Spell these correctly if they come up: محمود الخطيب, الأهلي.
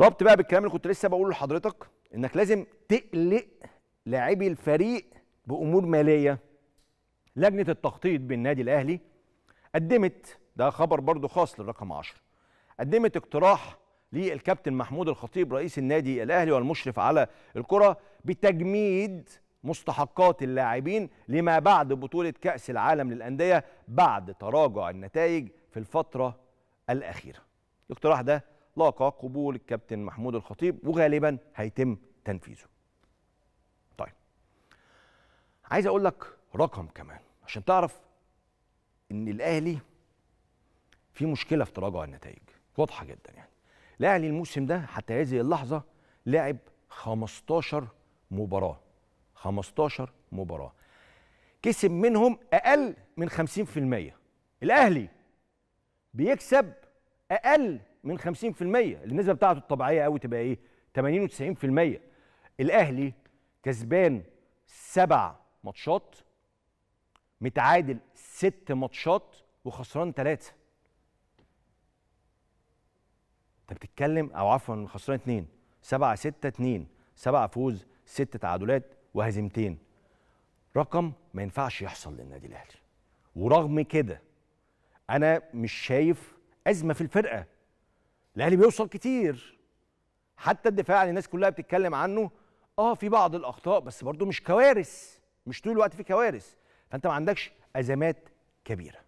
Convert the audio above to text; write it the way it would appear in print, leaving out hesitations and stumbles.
ربط بقى بالكلام اللي كنت لسه بقوله لحضرتك، انك لازم تقلق لاعبي الفريق بامور ماليه. لجنه التخطيط بالنادي الاهلي قدمت، ده خبر برضو خاص للرقم 10، قدمت اقتراح للكابتن محمود الخطيب رئيس النادي الاهلي والمشرف على الكره بتجميد مستحقات اللاعبين لما بعد بطوله كاس العالم للانديه بعد تراجع النتائج في الفتره الاخيره. الاقتراح ده لاقى قبول الكابتن محمود الخطيب وغالبا هيتم تنفيذه. طيب، عايز اقول لك رقم كمان عشان تعرف ان الاهلي في مشكله في تراجع النتائج واضحه جدا. يعني الاهلي الموسم ده حتى هذه اللحظه لعب 15 مباراه، 15 مباراه كسب منهم اقل من 50%. الاهلي بيكسب اقل من 50%، النسبه بتاعته الطبيعيه قوي تبقى ايه؟ 80 و90%. الاهلي كسبان 7 ماتشات، متعادل 6 ماتشات، وخسران 3. انت بتتكلم، او عفوا خسران 2، 7 6 2، 7 فوز، 6 تعادلات، وهزيمتين. رقم ما ينفعش يحصل للنادي الاهلي. ورغم كده انا مش شايف ازمه في الفرقه. الاهلي بيوصل كتير، حتى الدفاع اللي الناس كلها بتتكلم عنه في بعض الاخطاء، بس برضه مش كوارث، مش طول الوقت في كوارث. فانت ما عندكش ازمات كبيره.